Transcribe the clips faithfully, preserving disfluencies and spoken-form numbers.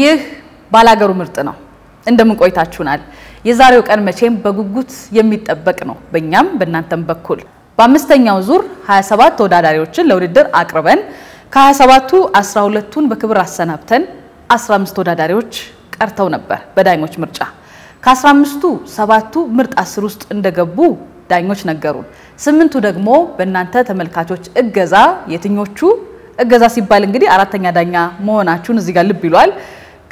ይህ ባላገሩ ምርጥ ነው እንደምን ቆይታችሁናል የዛሬው ቀን መቼም በጉጉት የሚጠበቅ ነው በእኛም በእናንተም በኩል በአምስተኛው ዙር ሃያ ሰባት ተወዳዳሪዎችን ለውድድር አቅርበን ከ27ቱ አስራ ሁለቱን በክብር አሰናብተን አስራ አምስት ተወዳዳሪዎች ቀርተው ነበር በዳኞች ምርጫ ከ15ቱ ሰባቱ ምርጥ አስር ውስጥ እንደገቡ ዳኞች ነገሩን ስምንቱ ደግሞ በእናንተ ተመልካቾች እገዛ የትኞቹ እገዛ ሲባል እንግዲህ አራተኛ ዳኛ መሆናችሁን እዚህ ጋር ልብ ይሏል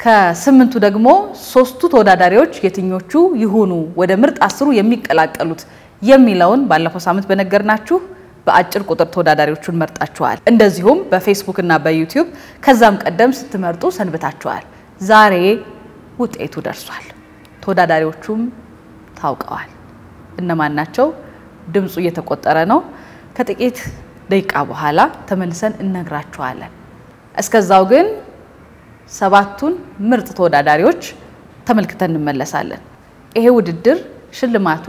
ከስምንቱ ደግሞ ሶስቱ ተወዳዳሪዎች የትኞቹ ይሆኑ ወደ ምርጥ አስሩ የሚቀላቀሉት የሚለውን ባለፈው ሳምንት በነገርናችሁ በአጭር ቁጥር ተወዳዳሪዎችን መርጣችኋል እንደዚሁም በፌስቡክ እና በዩቲዩብ ከዛም ቀደም ስትመርጡ ሰንብታችኋል ዛሬ ውጤቱ ደርሷል ተወዳዳሪዎቹም ታውቀዋል እነማን ናቸው ድምፁ እየተቆጠረ ነው ከጥቂት ደቂቃ በኋላ ተመልሰን እንነግራችኋለን እስከዛው ግን ሰባቱን ምርጥ ተወዳዳሪዎች ተመልክተን እንመለሳለን ይሄ ውድድር ሽልማቱ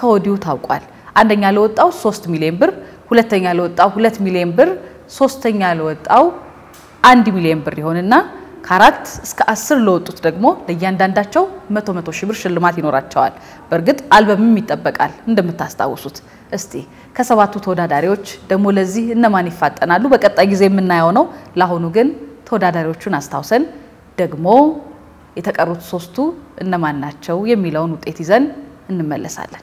ከወዲው ታውቋል አንደኛ ለወጣው ሶስት ሚሊዮን ብር ሁለተኛ ለወጣው ሁለት ሚሊዮን ብር ሶስተኛ ለወጣው አንድ ሚሊዮን ብር ይሆንና ከአራት እስከ አስር ለወጡት ደግሞ ለእያንዳንዳቸው መቶ ሺህ ብር ሽልማት ይኖራቸዋል በርግጥ አልበምም ይጠበቃል እንደምታስታውሱት እስቲ ከሰባቱ ተወዳዳሪዎች ደግሞ ለዚህ እነማን ይፋጠናሉ በቀጣይ ጊዜ የምናየው ነው ላሆኑ ግን ተወዳዳሪዎቹን አስተዋሰን ደግሞ የተቀሩት ሶስቱ እነማን ናቸው የሚለውን ውጤት ይዘን እንመለሳለን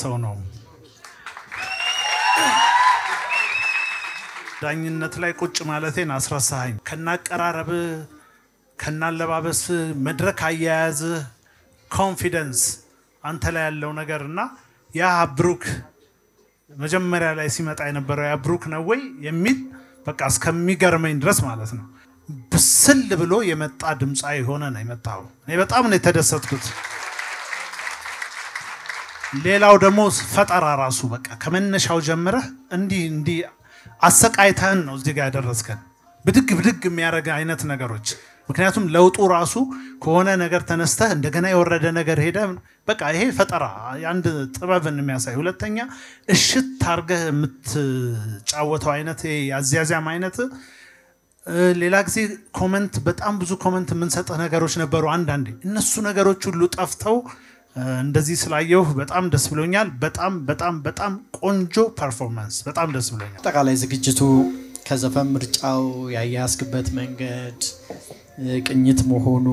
ሰው ነው ዳኝነት ላይ ቁጭ ማለቴን አስረሳኝ ከናቀራረብ ከናለባበስ መድረክ አያያዝ ኮንፊደንስ አንተ ላይ ያለው ነገርና ያ ብሩክ መጀመሪያ ላይ ሲመጣ የነበረው ያ ብሩክ ነው ወይ የሚል በቃ እስከሚገርመኝ ድረስ ማለት ነው ብስል ብሎ የመጣ ድምጻይ ሆነ ነው የመጣው እኔ በጣም ነው ተደሰትኩት ሌላው ደሞ ፈጣራ ራሱ በቃ ከመነሻው ጀመረ እንዲ እንዲ አሰቃይታን ነው እዚህ ጋር ያደረስከን ብድግ ብድግ የሚያረጋ አይነት ነገሮች ምክንያቱም ለውጡ ራሱ ከሆነ ነገር ተነስተ እንደገና የወረደ ነገር ሄደ በቃ ይሄ ፈጣራ አንድ ጥበብን የሚያሳይ ሁለተኛ እሽት ታርገህ የምትጫወተው አይነት ያዚያዚያም አይነት ሌላ ጊዜ ኮሜንት በጣም ብዙ ኮሜንት ምን ሰጠ ነገሮች ነበሩ አንድ አንድ እነሱ ነገሮች ሁሉ ጣፍተው እንደዚህ ስላየው በጣም ደስ ብሎኛል በጣም በጣም በጣም ቆንጆ ፐርፎርማንስ በጣም ደስ ብሎኛል ተቃላይ ዝግጅቱ ከዘፈን ምርጫው ያያስከበት መንገድ ቅኝት መሆኑ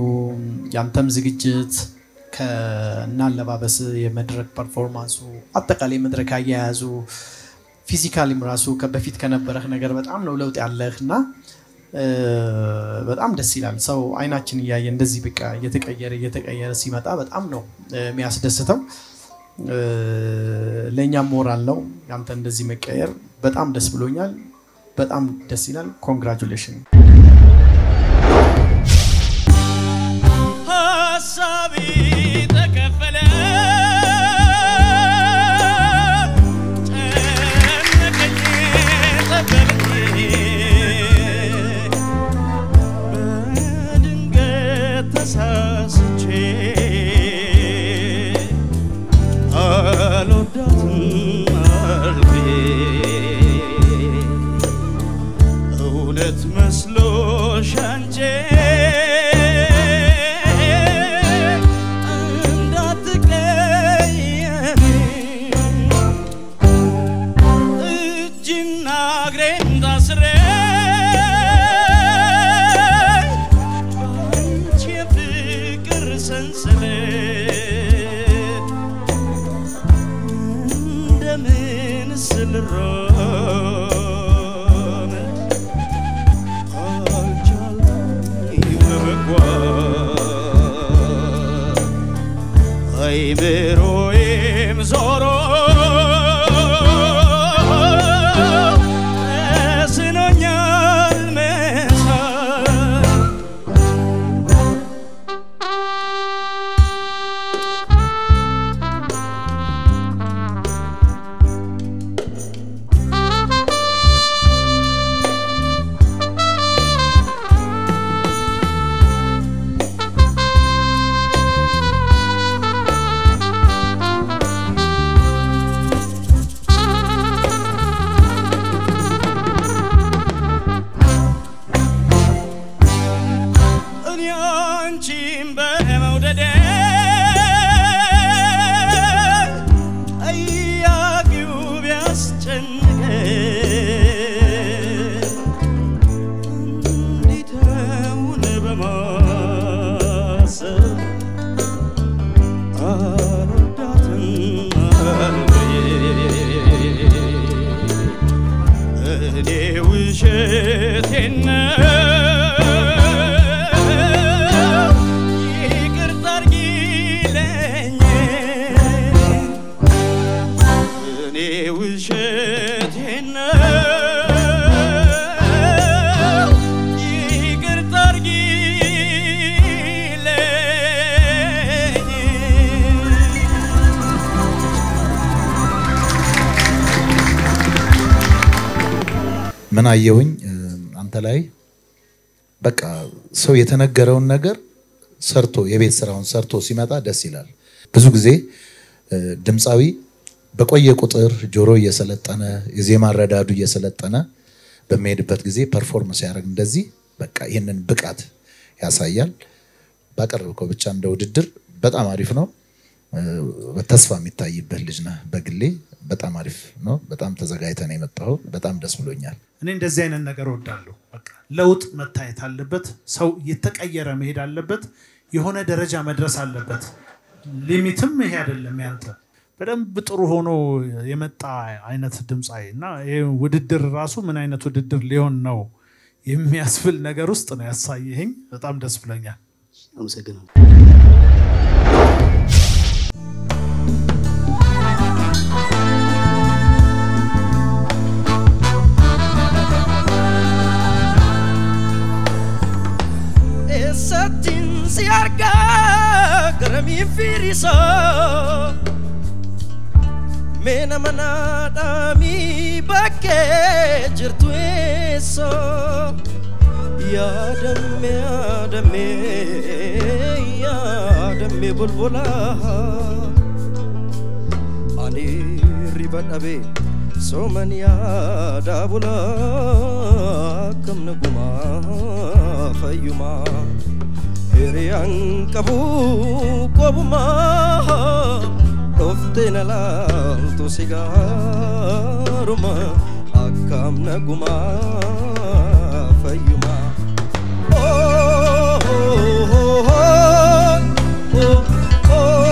ያንተም ዝግጅት ከናለባበስ የመድረክ ፐርፎርማንሱ አጠቃላይ መድረክ ያያዙ فيزيكالي مراسو كبفيت كنبره نجر بتعمل ولو تعلقنا بتعمل السلام سو عيناتشن يا يندزي بك يتكأير يتكأير سيمات أبد عملوا مياس دستهم لين يا مورال لو يوم تندزي مكأير بتعمل دسبلونيال بتعمل السلام congratulation من أيهون أنت لاي بقى سو يتنقرون نقر سرتو يبيت سرهون سرتو سماتا دسيلال بزوج زي دمساوي بقوية قطر جورو يسلت أنا زي ما ردادو يسلت أنا بميد بات زي performance يارن دزي بقى ينن بقعد يا سيال بقر بقى بتشان دو ددر بات أماريف نو بتصفى متعيب باللجنة بقلي بات أماريف نو بات أم تزعجي تاني متهو بات أم دسملونيال أنا إذا زين النجارود دالو، لوت متى يتعلبت، سو يتك أيرة مهيد علبت، يهونا درجة مدرسة علبت، ليميتم مهيد اللي أنت، بدم بتروهونو يمتى عينة الدمس عينا، وددر راسو من عينة وددر ليون ناو، يمي أسفل نجاروستنا يصايهين، بتعم دسبلنيا. سيارة كرمي فيريسا من مناطا مي بكير تويسا يا دم يا دم يا دم بلبلا أني ربنا بي سومن يا دابلا كم نجوما خيوما Yang kabu kabu mah, doftena la tu sigaruma, akam naguma fayuma. Oh oh oh oh oh oh.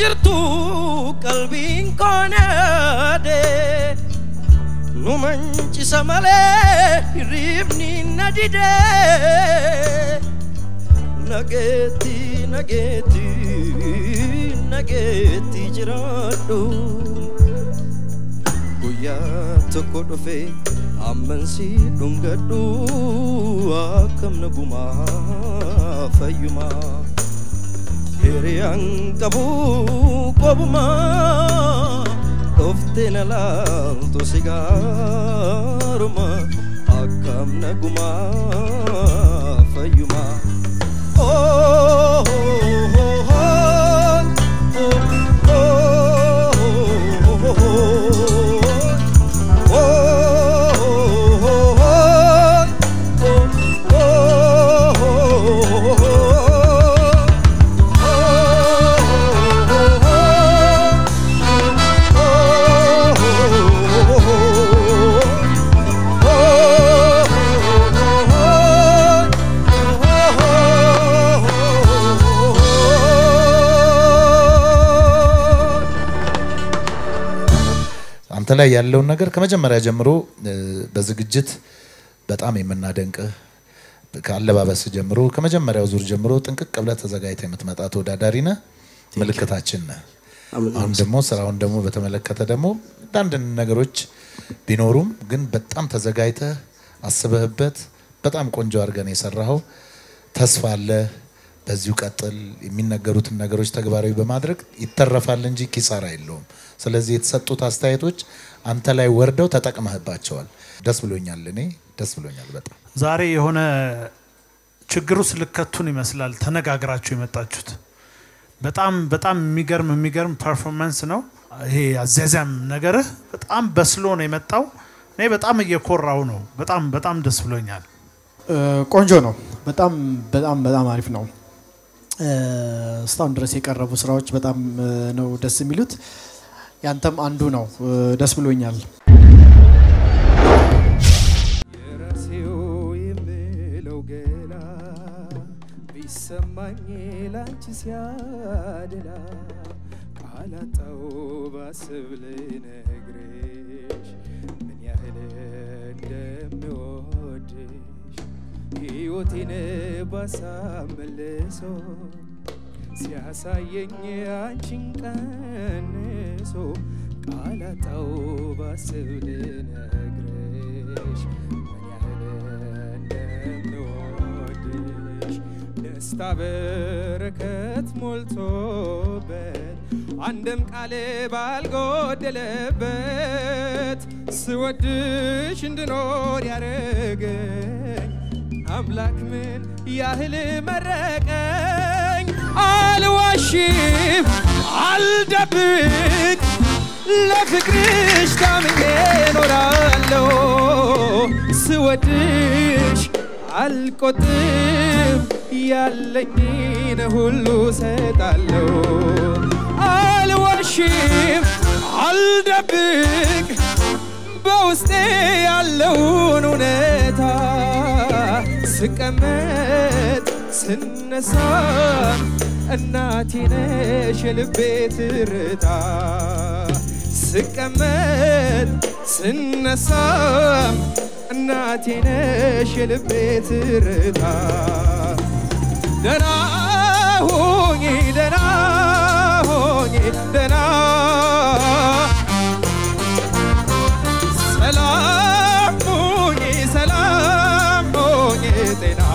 jirtu qalbiin konaade nu manchisa malee hiribni nadide nageti nageti nageti jiradu goya tokodofe amansi dungadu akamna guma fayuma Hiriang kabu kabuma, toftena la to sigaruma, akam na guma fayuma. Oh oh oh oh oh oh. لا ياللون نجار كم جمرة جمرو بزجت بتأمين من نادنك كعلب بس جمرو كم جمرة وزور جمرو تنك قبل تزاجيته متمتعتو دارينا ملكتها تجنا عندهم سر عندهم بتملكتها دمو دندن نجاروج بينورم جن بتأم تزاجيته السبب بت بتأم كونجوار جني سرهاو تصفال بزوجاتل من نجاروت النجاروج تجباري بمدرك يترف علنجي كسارة اللهم سلزي تساتو تاستايتوش أنت لا يوردو تتاك مهبات شوال دس بلونيال لني دس بلونيال بتا زاري هنا شجروس لكتوني مثلا تناك عقراتشوي متاجد بتأم بتأم ميجرم ميجرم performance نو هي ززم نجاره بتأم بسلوني متاو نية بتأم يكور راونو بتأم بتأم دس بلونيال كونجونو بتأم بتأم بتأم عارف نو ستاند رسيك الربوس راوتش بتأم نو دس ميلوت ينتم أندوناو دس بلوينيال. سياسة ينيا شنكنسو قال توبة سولنا غريش من يهلنا نودش نستبركت ملتوبت عندم قلب الجود لبت سودش ندور يا رجال أملاك من يهل مرقين الوشيف عالدبك لفكرش تامين ورالو سودش عالكتب ياللين هلو سيطالو الوشيف عالدبك بوستي ياللون ونتا سكمت سنسان الناتي ناش البيت الردا سكمت سنسان الناتي ناش البيت الردا دناهوني دناهوني دناه سلاموني سلاموني دنا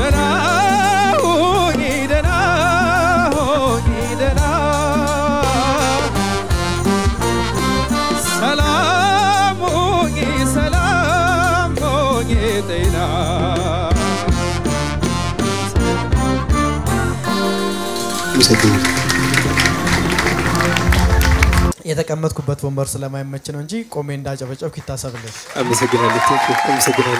دناوني دناوني دنا سلاموني سلاموني دنا إذا كملت كبت ومبر سلامي متشنونجي كومين داجا وجه أو كتاب سبلي. أمي سجنالي تكفي أمي سجنالي.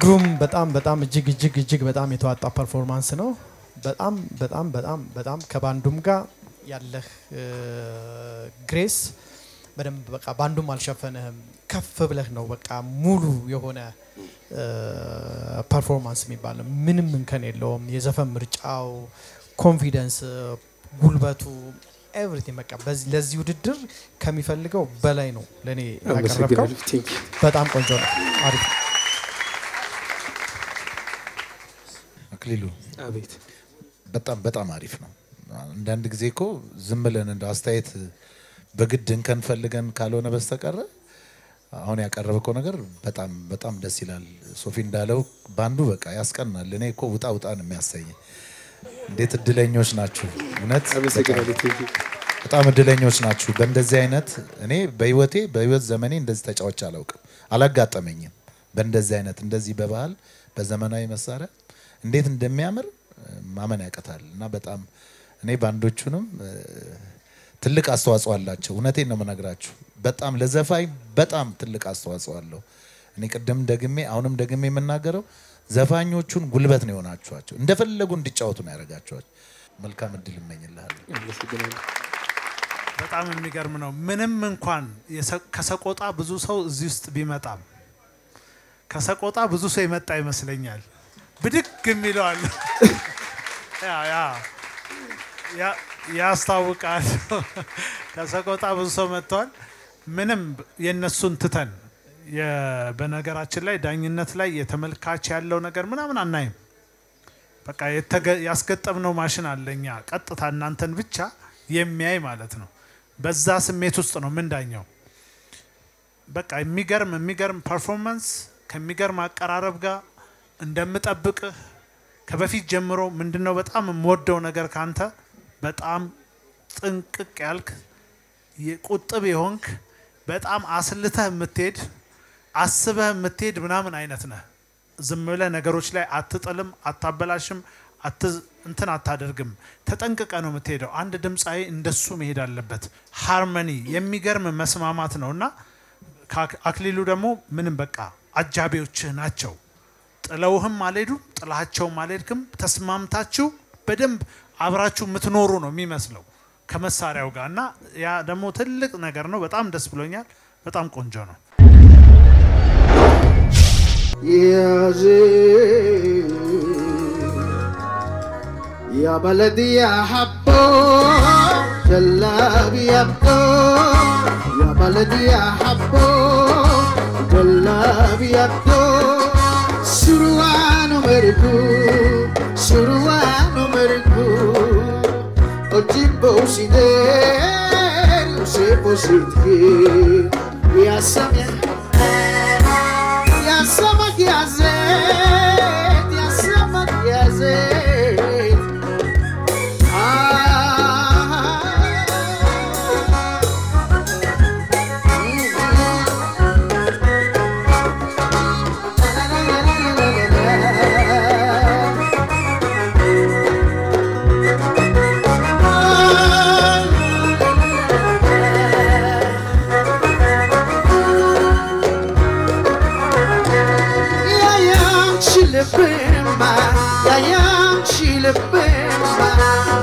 قوم بتأم بتأم جيج جيج جيج بتأم يتوقع performance إنه بتأم بتأم بتأم بتأم كبان دومكا يالله grace بدم بقى باندو مال شافنا كف بلهنا بقى مولو يهونا performance ميبالم من من كان اللهم يزفن مرجعو confidence غلباتو everything بقى بس لازم يدير كم يفلقوا بلاينو لاني أكرركم بدأم كنجر عارف أكليلو أبيت بدأم بدأم عارفنا عندك زيكو زملنا داستيت بجد إن كان فلقان كالونا بس تكرر هوني أكرركم نجر بدأم بدأم دسيلال سوفين دالو باندو بقى ياسكنا لاني كو بتاع بتاع نمسيه ديت الدلينيوش ناتشو، منات. أتام الدلينيوش ناتشو، بند الزينات، يعني بيوتي بيوت زماني ندز تجاوز شالوك. على قطع مني، بند الزينات ندزي ببال، بزماناي مسارة، نديت ندمي عمر، ما منع كتال، نبت أم، يعني باندوتشونم، تلك أسواس واللاتشو، مناتي نمنا قراتشو، بات أم لزفاي، بات أم تلك أسواس والله، يعني كدم دقمي، أونم دقمي من ناقرو. زفاني وشون غلبت نيونا أشواج، ندفع للجون ديتشاو تنايرج أشواج، ملكا مدلل مني الله. بتعامل ميجر منو منم من قان يس كساقطة بزوسه زيست بيمتعم كساقطة بزوسه يمتع مثلاً يال بدك كميلون يا يا يا يا استاو كاش كساقطة بزوسه متون منم ينسون تتن يا بناقرات شلي داين نتلي يتمل كاشال لو نقر منا من النايم بقى يتج يسكت أبنو ماشين على النياق قطة النانتن بتشا يمياي مالتنو بس زاس ميتوستنو من داينيو بقى ميجر من ميجر performance كميجر ما كراربجا اندمت أبكه كبفي جمرو من دنو بتأم مودو نقر كانتا بتأم تنك كالك يقطع بهونك بتأم عسلته متيد عصبه متيد بنامن عينتنا زميله نجاروش لا عتطلم عتابلاشم عت انتن عتادرجم تتنكك أنو متيدو عند دمس أي اندسو مهيدا اللبت هارموني يميجر من مسماماتنا هنا كأكليلو دمو من بقى عجابي وتشن عتشو تلاوهم ماليدو تلاهتشو ماليدكم تسمام تاتشو بدم عبراتشو متنورونو مي مسلو كمسارة وجانا يا دمو تلك نجارنو بتأم دسبلونيا بتأم كونجانو يا زين يا بلدي يا حبو جلاب يبدو يا بلدي يا حبو جلاب يبدو شروان مركو شروان مركو أجيبو سيدير وسيبو سيدير يا سامي يا سمك يا زيت يا سمك يا زيت سلام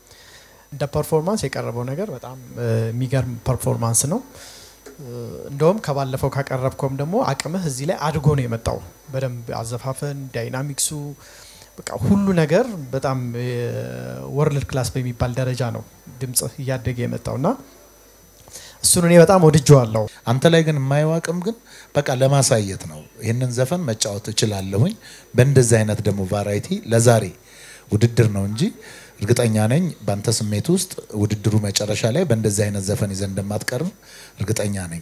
ده performance يكرربونه كر بتأم ميجر performance نو دوم كبار لفوق هكرربكم دمو عكمه هزيله عرقوني متاو بدم عزفافن dynamicsو كهولو نجار بتأم world class بيمي بالدرجانو دمص ياد دقي متاونا سوني بتأم ودي جوالو أنت لكن ما يواكم كن بقى لما سايتناو هنا نزفن ما تشاوتو تشلاللوين بند الزينات دمو فارايتي لازاري وددرناونجي القطعية نين بنت سميتوست وددرو ما يشرش عليه بند الزين الزفني زند ما تكرر القطعية نين.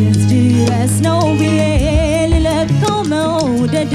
يسدر اسنو بيل لكو موددك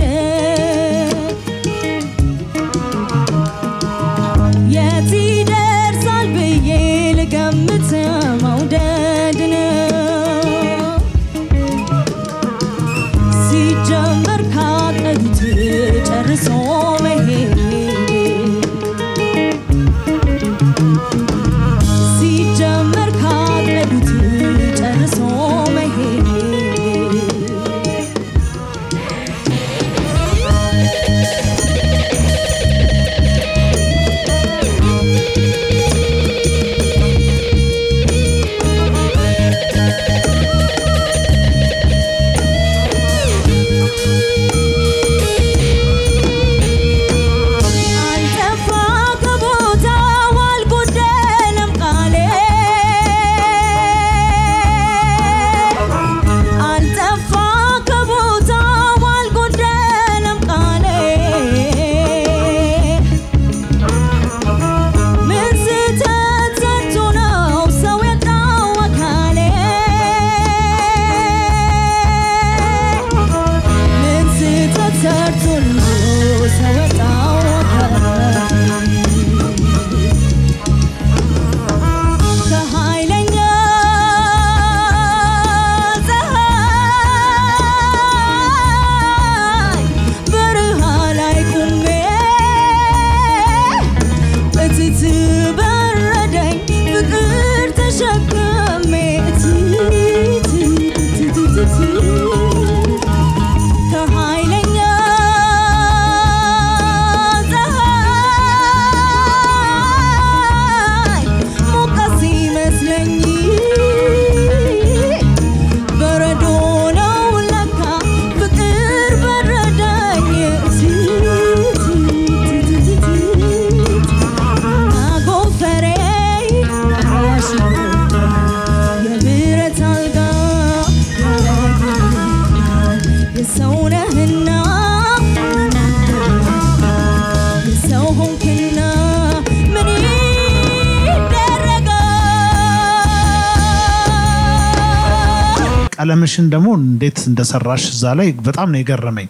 على مشين دمون ديت دسرش زالي بتعمل يجرمين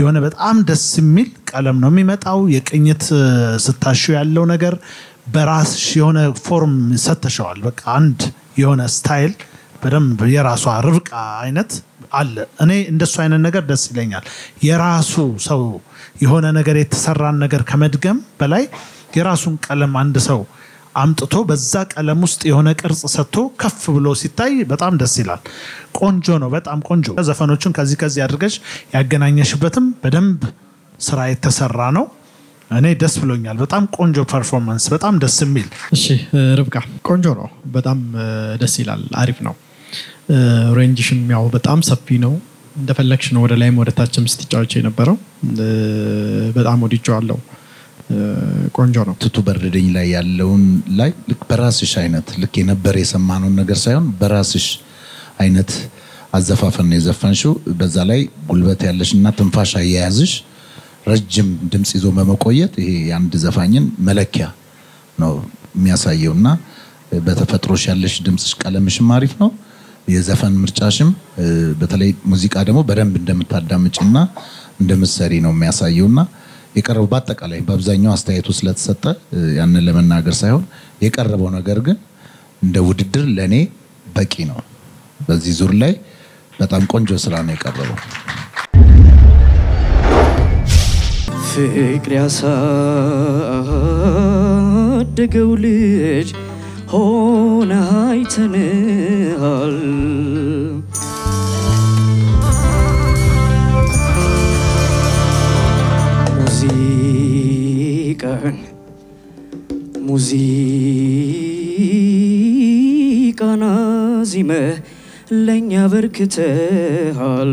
يهونا بتعمل دسميل على منهم يمت أو يكينت ستاشو يعلو نجر براس يهونا فورم ستاشو علبك عند يهونا ستايل بدم بيراسو عرفك عينت على أنا إندسوا عين النجر دسيلينيال يراسو سو يهونا نجر يتسرع النجر كمدجم بلاي يراسون على ما عند سو عمتو بزاك على مست هناك أرز ستو كف بلوسيتاي بتعم دسيلان كونجونو بتعم كونجو إذا فنوتشون كذي كذي أرجش يعجناني شبتم بدم سرعة تسرانو أنا دس بلونيال بتعم كونجو performance بتعم دسميل شيء ربكا كونجونو بتعم دسيلان عارفنا رينجشن معه بتعم سبينو دفلكشن ورا ليم ورا تاتشم ستيجارجينا برو بتعم ودي جالو كونجرو تتبررين لا يالون لا لك براسش عينت لك ينبر يسمعون نجار سيون براسش عينت الزفاف النزفان شو بزالي قلبتي علش ناتم فاشة يعزش رجم دمسي زوما مقوية هي يعني دزفانين ملكيا نو مياسايونا بتفتروش علش دمسش كلامش معرف نو يزفان مرتشم بتلاقي موسيقى آدمو برم بدم تدمجنا بدم السرينو مياسايونا يقرب باتك عليه بابزانيو استعيتو سلات ستة يعني لما ناقر سايون يقربونا قرق ندوددر لاني باكينو بزي زور لاي بتعم كونجو سراني يقربو في بفكر يا صادق وليج هون هيتنهال موسيقى موسيقى نازمة لن يبركتهال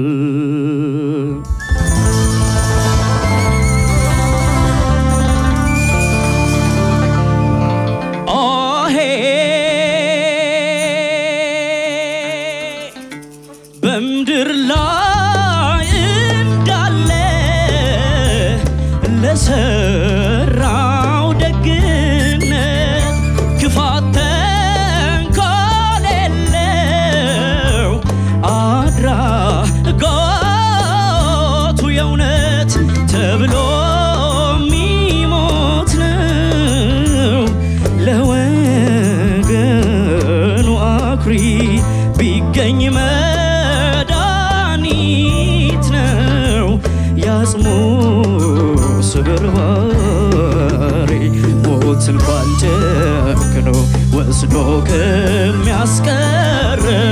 وسدوكم ياسكرو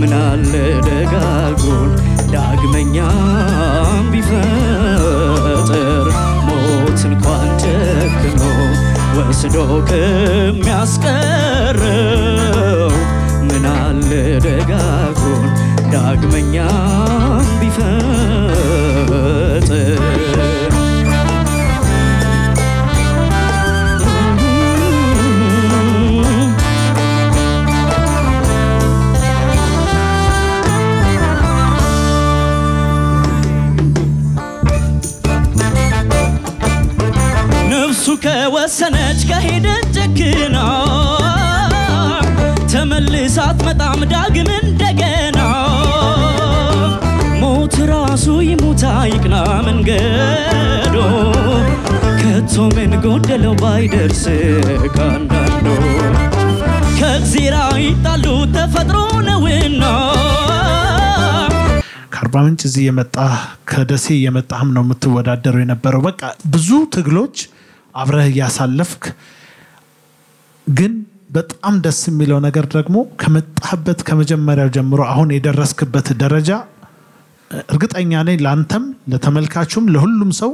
من على دغاغون داغمنيا بيفتر موت القاتكنو وسدوكم ياسكرو من على دغاغون داغمنيا بيفتر وسنج كهيدت كنا تملسات مطعم داغم دغنا موت راسو يموت عيقنا من قدو كتو من قدلو بايدرس كاندو كزيراي طالو تفطرون ونا كاربامنج زي يمطا كدسي يمطام نو متودادرو ينبرو بقى بزو تغلوچ አብረህ ያሳለፍክ ግን በጣም ደስ የሚለው ነገር ደግሞ ከመጣህበት ከመጀመሪያው ጀምሮ አሁን የደረስክበት ደረጃ እርግጠኛ ነኝ ላንተም ለተመልካቹም ለሁሉም ሰው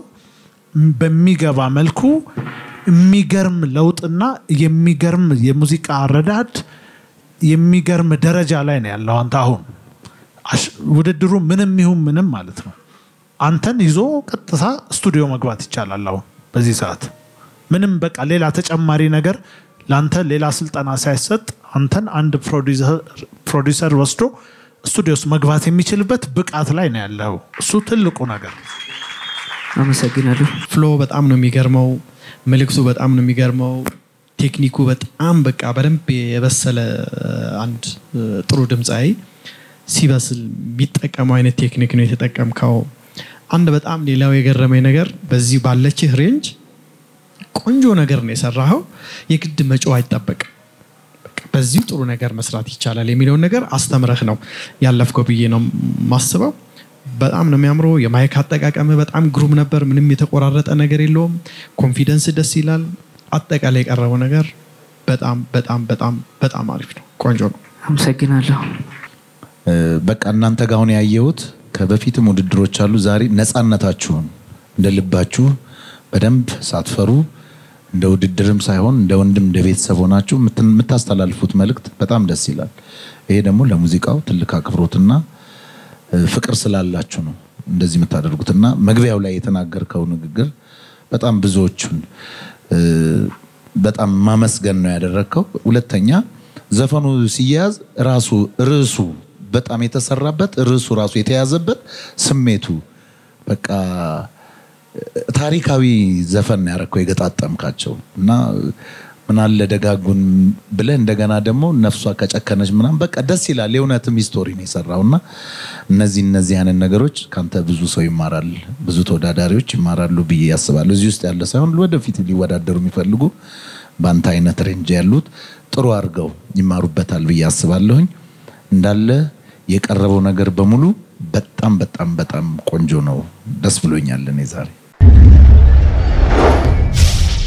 በሚገባ መልኩ የሚገርም ለውጥና የሚገርም የሙዚቃ አረዳድ የሚገርም ደረጃ ላይ ነው ያለው አንተ አሁን ውድድሩ ምንም ይሁን ምንም ማለት ነው አንተን ይዞ ቀጥታ ስቱዲዮ መግባት ይቻላል አሁን በዚህ ሰዓት ምንም በቃ ሌላ ተጨማሪ ነገር ላንተ ሌላ ስልጣና ሳይሰጥ አንተን አንድ ፕሮዲዩሰር ፕሮዲዩሰር ወስዶ ስቱዲዮስ መግባት የሚችልበት ብቃት ላይ ነው ያለው እሱ ትልቁ ነገር አመሰግናለሁ ፍሎ በጣም ነው የሚገርመው መልክቱ በጣም ነው የሚገርመው ቴክኒኩ በጣም በቃ በደንብ የበሰለ አንድ ጥሩ ድምጻይ ሲበስል ቢጠቀመው አይነት ቴክኒክ ነው የተጠቀምከው አንድ በጣም ሌላው የገረመኝ ነገር በዚህ ባለችህ ሬንጅ ቆንጆ ነገር ነው የሰራው የግድ መጮህ አይጣበቅ በዚህ ጥሩ ነገር መስራት ይቻላል የሚለው ነገር አስተምረህ ነው ያለፍከው ብዬ ነው ማስበው በጣም ነው የሚያምረው የማይክ አጠቃቀም በጣም ግሩም ነበር ምንም የተቆራረጠ ነገር የለውም ኮንፊደንስ ደስ ይላል አጠቃላይ ቀረበው ነገር በጣም በጣም በጣም በጣም አሪፍ ነው ቆንጆ ነው አመሰግናለሁ በቃ እናንተ ጋር ሆነ ያየሁት ከበፊትም ውድድሮች አሉ ዛሬ ነፃነታችሁን እንደልባችሁ በደንብ ሳትፈሩ እንደውድድርም ሳይሆን እንደወንድም እንደቤተሰቦናችሁ ምታስተላልፉት መልእክት በጣም ደስ ይላል ይሄ ደግሞ ለሙዚቃው ትልቅ አክብሮትና ፍቅር ስላላችሁ ነው እንደዚህ ምታደርጉትና መግቢያው ላይ የተናገርከው ንግግር በጣም ብዙዎችን በጣም ማመስገን ነው ያደረከው ሁለተኛ ዘፈኑ ሲያዝ ራሱ ርሱ በጣም የተሰራበት ርሱ ራሱ የተያዘበት ስሜቱ በቃ ታሪካዊ ዘፈን ያረከው የገጣጣምካቸው እና ምን አለ ደጋጉን ብለ እንደገና ደግሞ ነፍሷ ከጨከነች ምናም በቃ ደስ ይላል የውነትም ሂስቶሪ ነው የሰራውና እነዚህ እነዚህ አይነት ነገሮች ካንተ ብዙ ሰው ይማራል ብዙ ተወዳዳሪዎች ይማራሉ ብዬ ያስባሉ እዚህ ውስጥ ያለ ሳይሆን ወደፊት ሊወዳደሩ የሚፈልጉ ባንታ አይነት ሬንጅ ያሉት ጥሩ አርገው ይማሩበታል ብዬ ያስባለሁኝ እንዳለ يقربو ነገር በሙሉ በጣም በጣም በጣም ቆንጆ ነው ደስ ብሎኛል ለኔ ዛሬ